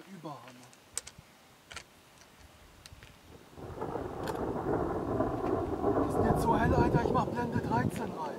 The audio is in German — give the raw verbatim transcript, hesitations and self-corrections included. der Überhammer. Die sind jetzt so hell, Alter, ich mach Blende dreizehn rein.